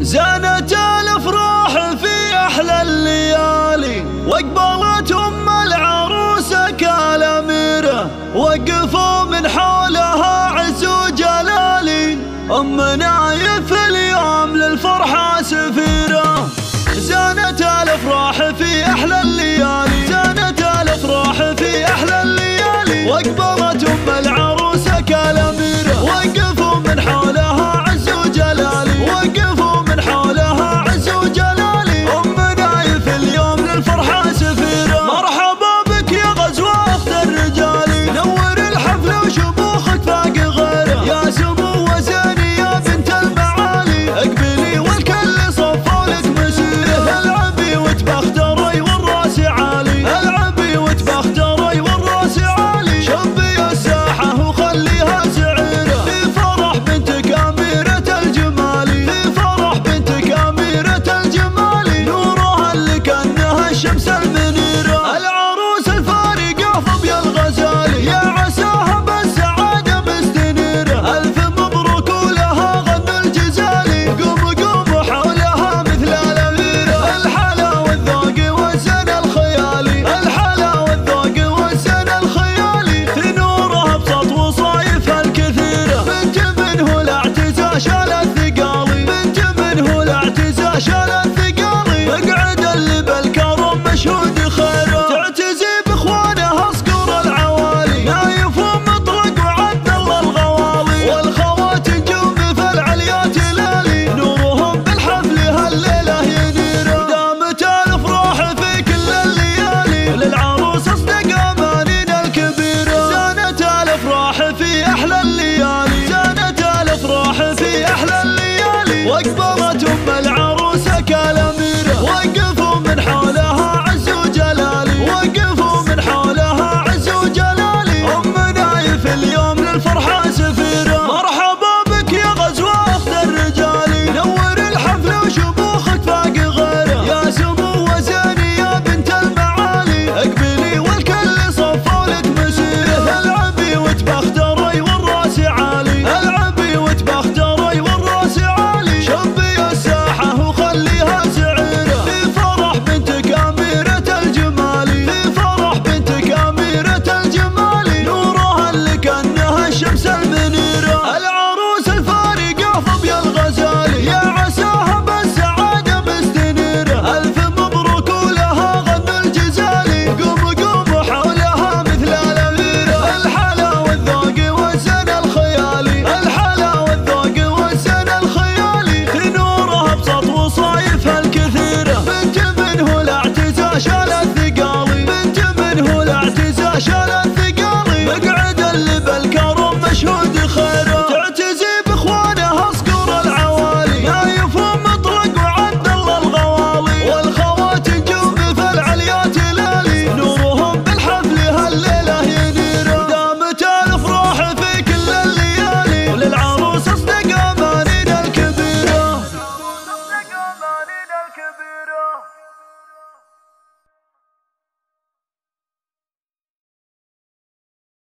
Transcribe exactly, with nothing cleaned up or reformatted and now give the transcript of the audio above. زانت الافراح في احلى الليالي، واقبلت ام العروسه كالاميره، وقفوا من حولها عز وجلالي. امنا في اليوم للفرحه سفيره، زانت الافراح في احلى الليالي، زانت الافراح في احلى الليالي، واقبلت ام العروسه كالاميره، وقفوا من حولها عز وجلالي، وقفوا أكبر.